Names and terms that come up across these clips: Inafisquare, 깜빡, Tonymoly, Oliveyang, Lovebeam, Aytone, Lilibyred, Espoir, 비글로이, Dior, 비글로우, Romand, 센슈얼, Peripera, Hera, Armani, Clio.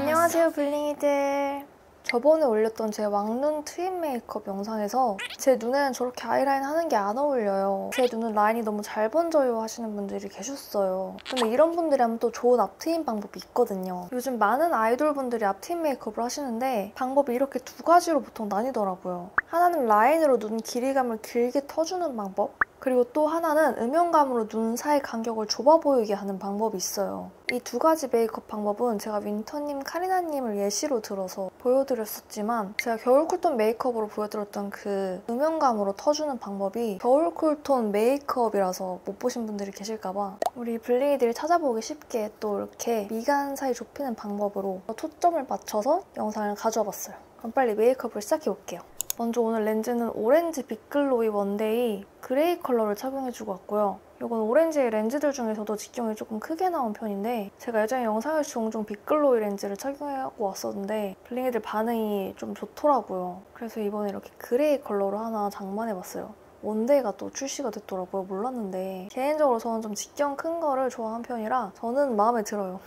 안녕하세요 블링이들. 저번에 올렸던 제 왕눈 트임 메이크업 영상에서 제 눈에는 저렇게 아이라인 하는 게 안 어울려요. 제 눈은 라인이 너무 잘 번져요 하시는 분들이 계셨어요. 근데 이런 분들이라면 또 좋은 앞트임 방법이 있거든요. 요즘 많은 아이돌 분들이 앞트임 메이크업을 하시는데 방법이 이렇게 두 가지로 보통 나뉘더라고요. 하나는 라인으로 눈 길이감을 길게 터주는 방법, 그리고 또 하나는 음영감으로 눈 사이 간격을 좁아 보이게 하는 방법이 있어요. 이 두 가지 메이크업 방법은 제가 윈터님, 카리나님을 예시로 들어서 보여드렸었지만 제가 겨울 쿨톤 메이크업으로 보여드렸던 그 음영감으로 터주는 방법이 겨울 쿨톤 메이크업이라서 못 보신 분들이 계실까봐 우리 블링이들이 찾아보기 쉽게 또 이렇게 미간 사이 좁히는 방법으로 초점을 맞춰서 영상을 가져와 봤어요. 그럼 빨리 메이크업을 시작해볼게요. 먼저 오늘 렌즈는 오렌지 비글로이 원데이 그레이 컬러를 착용해주고 왔고요. 이건 오렌지의 렌즈들 중에서도 직경이 조금 크게 나온 편인데 제가 예전에 영상에서 종종 비글로이 렌즈를 착용하고 왔었는데 블링이들 반응이 좀 좋더라고요. 그래서 이번에 이렇게 그레이 컬러로 하나 장만해봤어요. 원데이가 또 출시가 됐더라고요. 몰랐는데 개인적으로 저는 좀 직경 큰 거를 좋아하는 편이라 저는 마음에 들어요.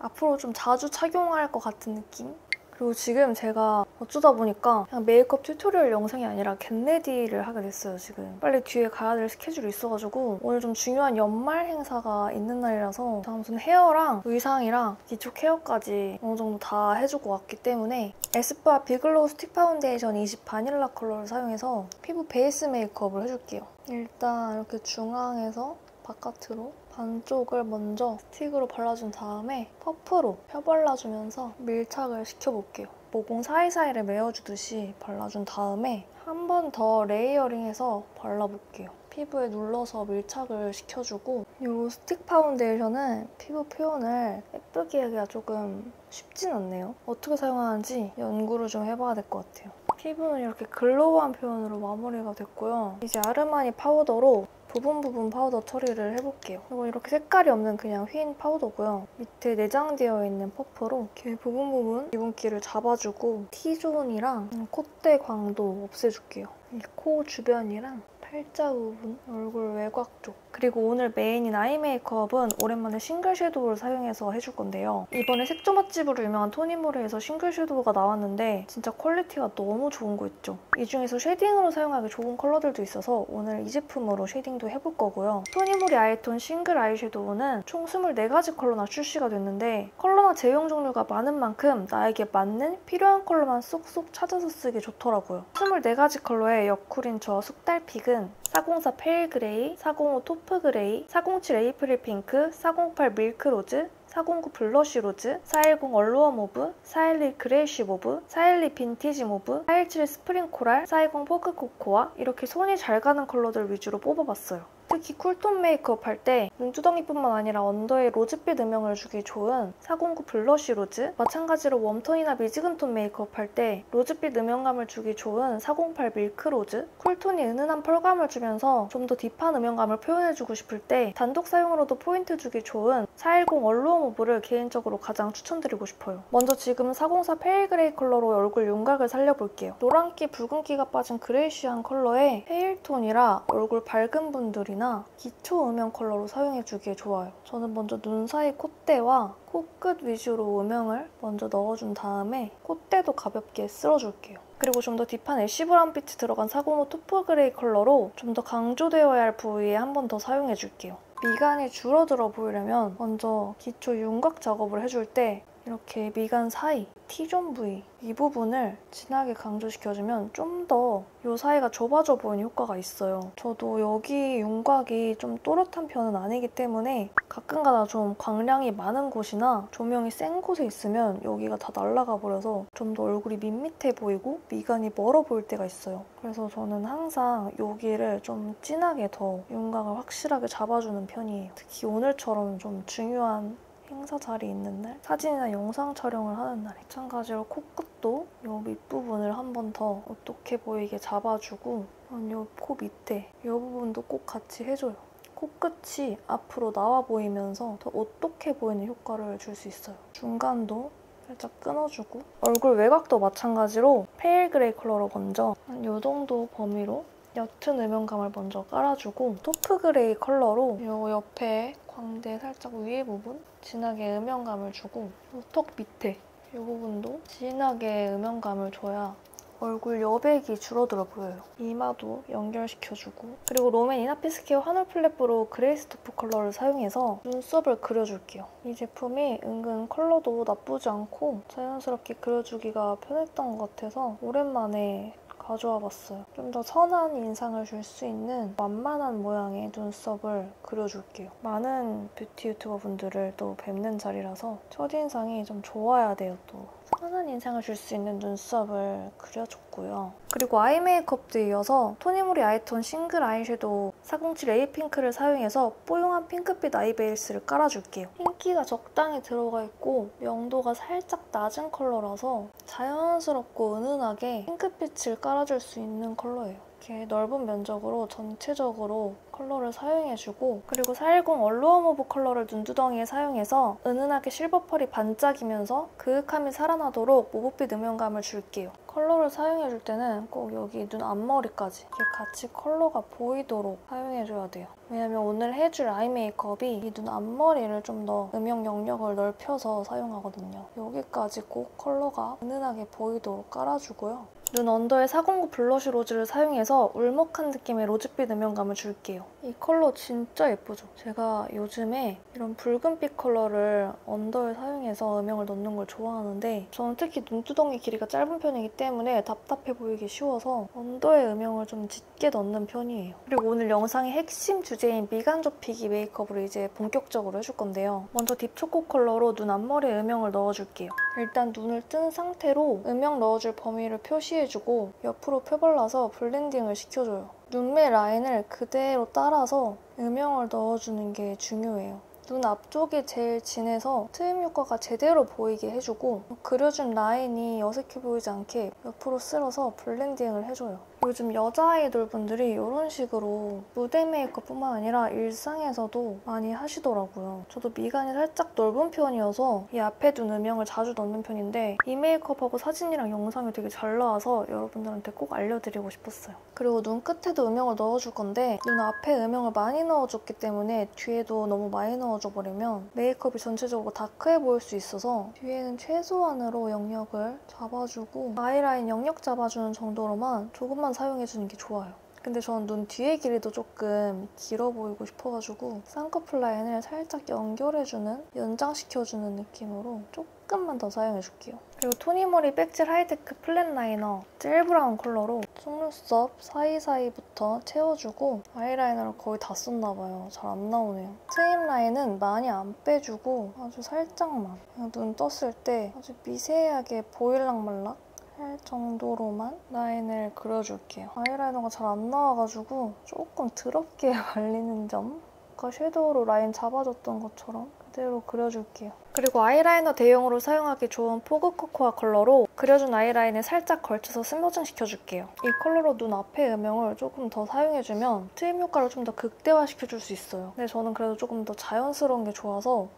앞으로 좀 자주 착용할 것 같은 느낌? 그리고 지금 제가 어쩌다 보니까 그냥 메이크업 튜토리얼 영상이 아니라 겟레디를 하게 됐어요, 지금. 빨리 뒤에 가야 될 스케줄이 있어가지고 오늘 좀 중요한 연말 행사가 있는 날이라서 제가 무슨 헤어랑 의상이랑 기초 케어까지 어느 정도 다 해주고 왔기 때문에 에스쁘아 비글로우 스틱 파운데이션 20 바닐라 컬러를 사용해서 피부 베이스 메이크업을 해줄게요. 일단 이렇게 중앙에서 바깥으로 반쪽을 먼저 스틱으로 발라준 다음에 퍼프로 펴발라주면서 밀착을 시켜볼게요. 모공 사이사이를 메워주듯이 발라준 다음에 한 번 더 레이어링해서 발라볼게요. 피부에 눌러서 밀착을 시켜주고 이 스틱 파운데이션은 피부 표현을 예쁘게 하기가 조금 쉽진 않네요. 어떻게 사용하는지 연구를 좀 해봐야 될 것 같아요. 피부는 이렇게 글로우한 표현으로 마무리가 됐고요. 이제 아르마니 파우더로 부분 파우더 처리를 해볼게요. 이건 이렇게 색깔이 없는 그냥 휜 파우더고요. 밑에 내장되어 있는 퍼프로 이렇게 부분 유분기를 잡아주고 T존이랑 콧대 광도 없애줄게요. 이 코 주변이랑 팔자 부분, 얼굴 외곽 쪽. 그리고 오늘 메인인 아이 메이크업은 오랜만에 싱글 섀도우를 사용해서 해줄 건데요. 이번에 색조 맛집으로 유명한 토니모리에서 싱글 섀도우가 나왔는데 진짜 퀄리티가 너무 좋은 거 있죠. 이 중에서 쉐딩으로 사용하기 좋은 컬러들도 있어서 오늘 이 제품으로 쉐딩도 해볼 거고요. 토니모리 아이톤 싱글 아이섀도우는 총 24가지 컬러나 출시가 됐는데 컬러나 제형 종류가 많은 만큼 나에게 맞는 필요한 컬러만 쏙쏙 찾아서 쓰기 좋더라고요. 24가지 컬러의 여쿨인 저 쑥달픽은 404 페일 그레이, 405 토프 그레이, 407 에이프릴 핑크, 408 밀크 로즈, 409 블러쉬 로즈, 410 얼루어 모브, 411 그레이쉬 모브, 412 빈티지 모브, 417 스프링 코랄, 420 포크 코코아 이렇게 손이 잘 가는 컬러들 위주로 뽑아봤어요. 특히 쿨톤 메이크업 할 때 눈두덩이뿐만 아니라 언더에 로즈빛 음영을 주기 좋은 409 블러쉬 로즈, 마찬가지로 웜톤이나 미지근톤 메이크업 할 때 로즈빛 음영감을 주기 좋은 408 밀크 로즈, 쿨톤이 은은한 펄감을 주면서 좀 더 딥한 음영감을 표현해주고 싶을 때 단독 사용으로도 포인트 주기 좋은 410 얼루어 모브를 개인적으로 가장 추천드리고 싶어요. 먼저 지금 404 페일 그레이 컬러로 얼굴 윤곽을 살려볼게요. 노란기, 붉은기가 빠진 그레이쉬한 컬러에 페일톤이라 얼굴 밝은 분들이 기초 음영 컬러로 사용해주기에 좋아요. 저는 먼저 눈 사이 콧대와 코끝 위주로 음영을 먼저 넣어준 다음에 콧대도 가볍게 쓸어줄게요. 그리고 좀 더 딥한 애쉬 브라운 빛이 들어간 405 토프 그레이 컬러로 좀 더 강조되어야 할 부위에 한 번 더 사용해줄게요. 미간이 줄어들어 보이려면 먼저 기초 윤곽 작업을 해줄 때 이렇게 미간 사이, T존 부위 이 부분을 진하게 강조시켜주면 좀 더 이 사이가 좁아져 보이는 효과가 있어요. 저도 여기 윤곽이 좀 또렷한 편은 아니기 때문에 가끔가다 좀 광량이 많은 곳이나 조명이 센 곳에 있으면 여기가 다 날아가 버려서 좀 더 얼굴이 밋밋해 보이고 미간이 멀어 보일 때가 있어요. 그래서 저는 항상 여기를 좀 진하게 더 윤곽을 확실하게 잡아주는 편이에요. 특히 오늘처럼 좀 중요한 행사 자리 있는 날, 사진이나 영상 촬영을 하는 날 마찬가지로 코끝도 이 밑부분을 한 번 더 어떻게 보이게 잡아주고 이 코 밑에 이 부분도 꼭 같이 해줘요. 코끝이 앞으로 나와 보이면서 더 어떻게 보이는 효과를 줄 수 있어요. 중간도 살짝 끊어주고 얼굴 외곽도 마찬가지로 페일 그레이 컬러로 먼저 이 정도 범위로 옅은 음영감을 먼저 깔아주고 토프 그레이 컬러로 이 옆에 광대 살짝 위에 부분 진하게 음영감을 주고 턱 밑에 이 부분도 진하게 음영감을 줘야 얼굴 여백이 줄어들어 보여요. 이마도 연결시켜주고 그리고 롬앤 이나피스퀘어 환울 플랫으로 그레이스 토프 컬러를 사용해서 눈썹을 그려줄게요. 이 제품이 은근 컬러도 나쁘지 않고 자연스럽게 그려주기가 편했던 것 같아서 오랜만에 가져와 봤어요. 좀 더 선한 인상을 줄 수 있는 완만한 모양의 눈썹을 그려줄게요. 많은 뷰티 유튜버 분들을 또 뵙는 자리라서 첫인상이 좀 좋아야 돼요, 또. 선한 인상을 줄 수 있는 눈썹을 그려줬고요. 그리고 아이 메이크업도 이어서 토니모리 아이톤 싱글 아이섀도우 407 A 핑크를 사용해서 뽀용한 핑크빛 아이 베이스를 깔아줄게요. 흰기가 적당히 들어가 있고 명도가 살짝 낮은 컬러라서 자연스럽고 은은하게 핑크빛을 깔아줄 수 있는 컬러예요. 이렇게 넓은 면적으로 전체적으로 컬러를 사용해주고 그리고 410 얼루어 오브 컬러를 눈두덩이에 사용해서 은은하게 실버펄이 반짝이면서 그윽함이 살아나도록 모브빛 음영감을 줄게요. 컬러를 사용해줄 때는 꼭 여기 눈 앞머리까지 이렇게 같이 컬러가 보이도록 사용해줘야 돼요. 왜냐면 오늘 해줄 아이 메이크업이 이 눈 앞머리를 좀 더 음영 영역을 넓혀서 사용하거든요. 여기까지 꼭 컬러가 은은하게 보이도록 깔아주고요. 눈 언더에 409 블러쉬 로즈를 사용해서 울먹한 느낌의 로즈빛 음영감을 줄게요. 이 컬러 진짜 예쁘죠? 제가 요즘에 이런 붉은빛 컬러를 언더에 사용해서 음영을 넣는 걸 좋아하는데 저는 특히 눈두덩이 길이가 짧은 편이기 때문에 답답해 보이기 쉬워서 언더에 음영을 좀 짙게 넣는 편이에요. 그리고 오늘 영상의 핵심 주제인 미간 좁히기 메이크업으로 이제 본격적으로 해줄 건데요. 먼저 딥초코 컬러로 눈 앞머리에 음영을 넣어줄게요. 일단 눈을 뜬 상태로 음영 넣어줄 범위를 표시해주고 옆으로 펴발라서 블렌딩을 시켜줘요. 눈매 라인을 그대로 따라서 음영을 넣어주는 게 중요해요. 눈 앞쪽이 제일 진해서 트임 효과가 제대로 보이게 해주고 그려준 라인이 어색해 보이지 않게 옆으로 쓸어서 블렌딩을 해줘요. 요즘 여자 아이돌분들이 이런 식으로 무대 메이크업뿐만 아니라 일상에서도 많이 하시더라고요. 저도 미간이 살짝 넓은 편이어서 이 앞에 둔 음영을 자주 넣는 편인데 이 메이크업하고 사진이랑 영상이 되게 잘 나와서 여러분들한테 꼭 알려드리고 싶었어요. 그리고 눈끝에도 음영을 넣어줄 건데 눈 앞에 음영을 많이 넣어줬기 때문에 뒤에도 너무 많이 넣어줘 버리면 메이크업이 전체적으로 다크해 보일 수 있어서 뒤에는 최소한으로 영역을 잡아주고 아이라인 영역 잡아주는 정도로만 조금만 사용해주는 게 좋아요. 근데 저는 눈 뒤에 길이도 조금 길어 보이고 싶어가지고 쌍꺼풀 라인을 살짝 연결해주는, 연장시켜주는 느낌으로 조금만 더 사용해줄게요. 그리고 토니모리 백질 하이테크 플랫 라이너 젤 브라운 컬러로 속눈썹 사이사이부터 채워주고 아이라이너를 거의 다 썼나봐요. 잘 안 나오네요. 트임 라인은 많이 안 빼주고 아주 살짝만 그냥 눈 떴을 때 아주 미세하게 보일락말락 할 정도로만 라인을 그려줄게요. 아이라이너가 잘 안 나와가지고 조금 더럽게 말리는 점 아까 섀도우로 라인 잡아줬던 것처럼 그대로 그려줄게요. 그리고 아이라이너 대용으로 사용하기 좋은 포그 코코아 컬러로 그려준 아이라인에 살짝 걸쳐서 스머징 시켜줄게요. 이 컬러로 눈 앞에 음영을 조금 더 사용해주면 트임 효과를 좀 더 극대화시켜줄 수 있어요. 근데 저는 그래도 조금 더 자연스러운 게 좋아서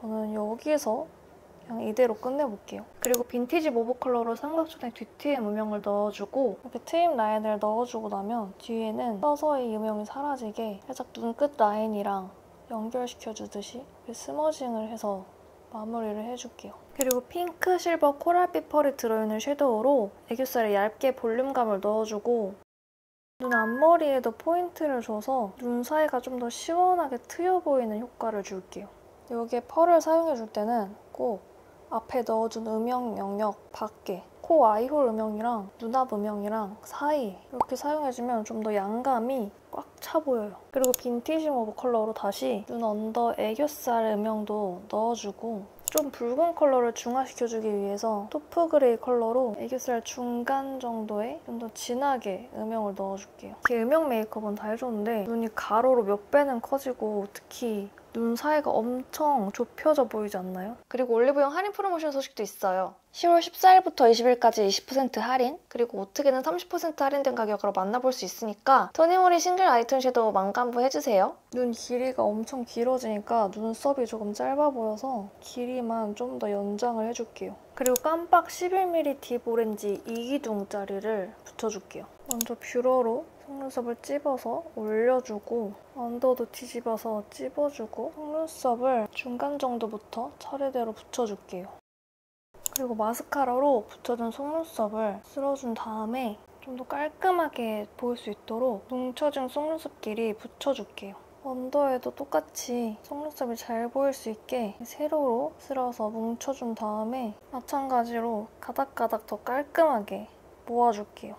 저는 여기에서 그냥 이대로 끝내볼게요. 그리고 빈티지 모브 컬러로 삼각존에 뒤트에 음영을 넣어주고 이렇게 트임 라인을 넣어주고 나면 뒤에는 서서히 음영이 사라지게 살짝 눈끝 라인이랑 연결시켜주듯이 스머징을 해서 마무리를 해줄게요. 그리고 핑크, 실버, 코랄빛 펄이 들어있는 섀도우로 애교살에 얇게 볼륨감을 넣어주고 눈 앞머리에도 포인트를 줘서 눈 사이가 좀 더 시원하게 트여 보이는 효과를 줄게요. 여기에 펄을 사용해줄 때는 꼭 앞에 넣어준 음영 영역 밖에 코 아이홀 음영이랑 눈앞 음영이랑 사이 이렇게 사용해주면 좀 더 양감이 꽉 차 보여요. 그리고 빈티지 모브 컬러로 다시 눈 언더 애교살 음영도 넣어주고 좀 붉은 컬러를 중화시켜주기 위해서 토프 그레이 컬러로 애교살 중간 정도에 좀 더 진하게 음영을 넣어줄게요. 이렇게 음영 메이크업은 다 해줬는데 눈이 가로로 몇 배는 커지고 특히 눈 사이가 엄청 좁혀져 보이지 않나요? 그리고 올리브영 할인 프로모션 소식도 있어요. 10월 14일부터 20일까지 20% 할인, 그리고 오특에는 30% 할인된 가격으로 만나볼 수 있으니까 토니모리 싱글 아이톤 섀도우 만감부 해주세요. 눈 길이가 엄청 길어지니까 눈썹이 조금 짧아 보여서 길이만 좀 더 연장을 해줄게요. 그리고 깜빡 11mm 딥 오렌지 2기둥짜리를 붙여줄게요. 먼저 뷰러로 속눈썹을 찝어서 올려주고 언더도 뒤집어서 찝어주고 속눈썹을 중간 정도부터 차례대로 붙여줄게요. 그리고 마스카라로 붙여준 속눈썹을 쓸어준 다음에 좀 더 깔끔하게 보일 수 있도록 뭉쳐진 속눈썹끼리 붙여줄게요. 언더에도 똑같이 속눈썹이 잘 보일 수 있게 세로로 쓸어서 뭉쳐준 다음에 마찬가지로 가닥가닥 더 깔끔하게 모아줄게요.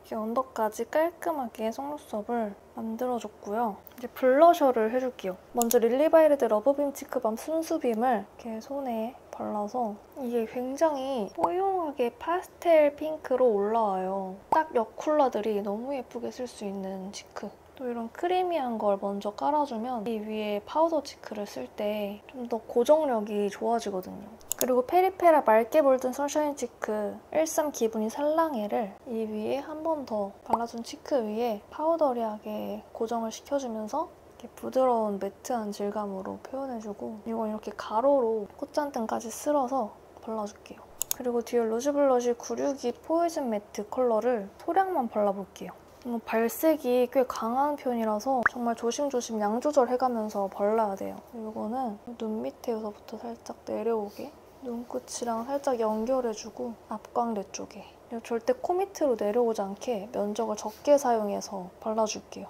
이렇게 언더까지 깔끔하게 속눈썹을 만들어줬고요. 이제 블러셔를 해줄게요. 먼저 릴리바이레드 러브빔 치크밤 순수빔을 이렇게 손에 발라서 이게 굉장히 뽀용하게 파스텔 핑크로 올라와요. 딱 옆 컬러들이 너무 예쁘게 쓸 수 있는 치크. 또 이런 크리미한 걸 먼저 깔아주면 이 위에 파우더 치크를 쓸 때 좀 더 고정력이 좋아지거든요. 그리고 페리페라 맑게 물든 선샤인 치크 13 기분이 살랑해를 이 위에 한 번 더 발라준 치크 위에 파우더리하게 고정을 시켜주면서 이렇게 부드러운 매트한 질감으로 표현해주고 이건 이렇게 가로로 콧잔등까지 쓸어서 발라줄게요. 그리고 디올 로즈 블러쉬 962 포이즌 매트 컬러를 소량만 발라볼게요. 발색이 꽤 강한 편이라서 정말 조심조심 양 조절해가면서 발라야 돼요. 이거는 눈 밑에서부터 살짝 내려오게 눈끝이랑 살짝 연결해주고 앞광대 쪽에 그리고 절대 코 밑으로 내려오지 않게 면적을 적게 사용해서 발라줄게요.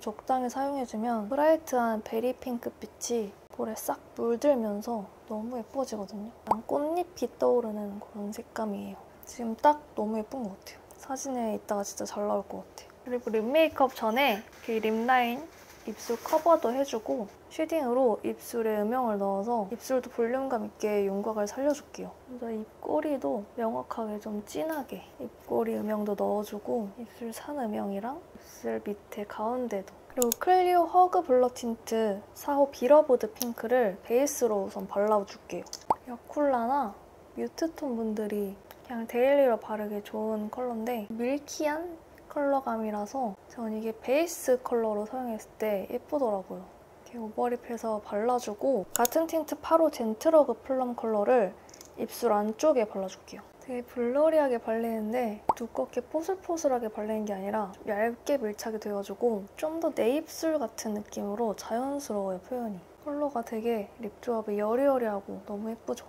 적당히 사용해주면 브라이트한 베리핑크 빛이 볼에 싹 물들면서 너무 예뻐지거든요. 꽃잎이 떠오르는 그런 색감이에요. 지금 딱 너무 예쁜 것 같아요. 사진에 이따가 진짜 잘 나올 것 같아요. 그리고 립 메이크업 전에 이 립 라인 입술 커버도 해주고 쉐딩으로 입술에 음영을 넣어서 입술도 볼륨감 있게 윤곽을 살려줄게요. 먼저 입꼬리도 명확하게 좀 진하게 입꼬리 음영도 넣어주고 입술 산 음영이랑 입술 밑에 가운데도 그리고 클리오 허그 블러 틴트 4호 빌어보드 핑크를 베이스로 우선 발라줄게요. 여쿨라나 뮤트톤 분들이 그냥 데일리로 바르기 좋은 컬러인데 밀키한 컬러감이라서 전 이게 베이스 컬러로 사용했을 때 예쁘더라고요. 이렇게 오버립해서 발라주고 같은 틴트 8호 젠틀허그 플럼 컬러를 입술 안쪽에 발라줄게요. 되게 블러리하게 발리는데 두껍게 포슬포슬하게 발리는 게 아니라 좀 얇게 밀착이 되어주고 좀 더 내 입술 같은 느낌으로 자연스러워요, 표현이. 컬러가 되게 립 조합이 여리여리하고 너무 예쁘죠?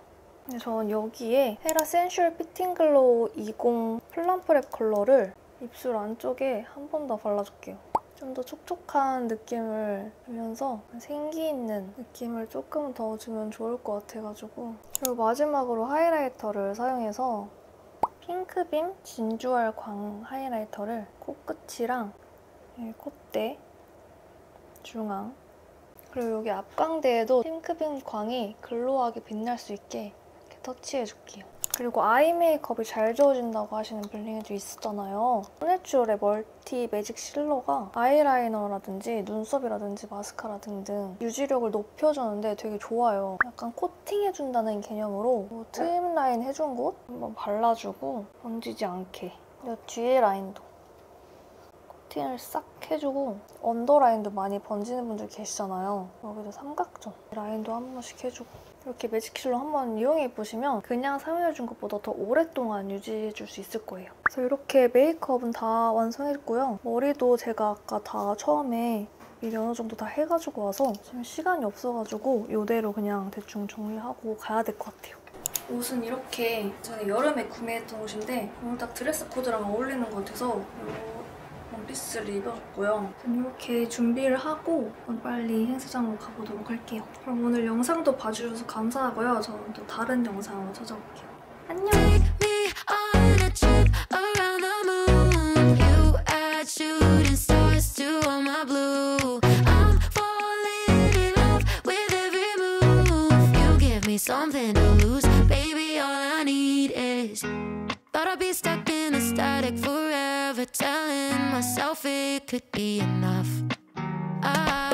전 여기에 헤라 센슈얼 피팅 글로우 20 플럼프랩 컬러를 입술 안쪽에 한 번 더 발라줄게요. 좀 더 촉촉한 느낌을 주면서 생기 있는 느낌을 조금 더 주면 좋을 것 같아가지고 그리고 마지막으로 하이라이터를 사용해서 핑크빔 진주알 광 하이라이터를 코끝이랑 콧대, 중앙 그리고 여기 앞광대에도 핑크빔 광이 글로우하게 빛날 수 있게 터치해줄게요. 그리고 아이 메이크업이 잘 지워진다고 하시는 블링에도 있었잖아요. 소내추럴의 멀티 매직 실러가 아이라이너라든지 눈썹이라든지 마스카라 등등 유지력을 높여주는데 되게 좋아요. 약간 코팅해준다는 개념으로 뭐 트임 라인 해준 곳 한번 발라주고 번지지 않게 이 뒤에 라인도 코팅을 싹 해주고 언더 라인도 많이 번지는 분들 계시잖아요. 여기도 삼각존 라인도 한 번씩 해주고 이렇게 매직실로 한번 이용해보시면 그냥 사용해준 것보다 더 오랫동안 유지해줄 수 있을 거예요. 그래서 이렇게 메이크업은 다 완성했고요. 머리도 제가 아까 다 처음에 미리 어느 정도 다 해가지고 와서 지금 시간이 없어가지고 이대로 그냥 대충 정리하고 가야 될 것 같아요. 옷은 이렇게 전에 여름에 구매했던 옷인데 오늘 딱 드레스 코드랑 어울리는 것 같아서 원피스를 입어줬고요. 이렇게 준비를 하고 빨리 행사장으로 가보도록 할게요. 그럼 오늘 영상도 봐주셔서 감사하고요. 저는 또 다른 영상으로 찾아올게요. 안녕! Telling myself it could be enough.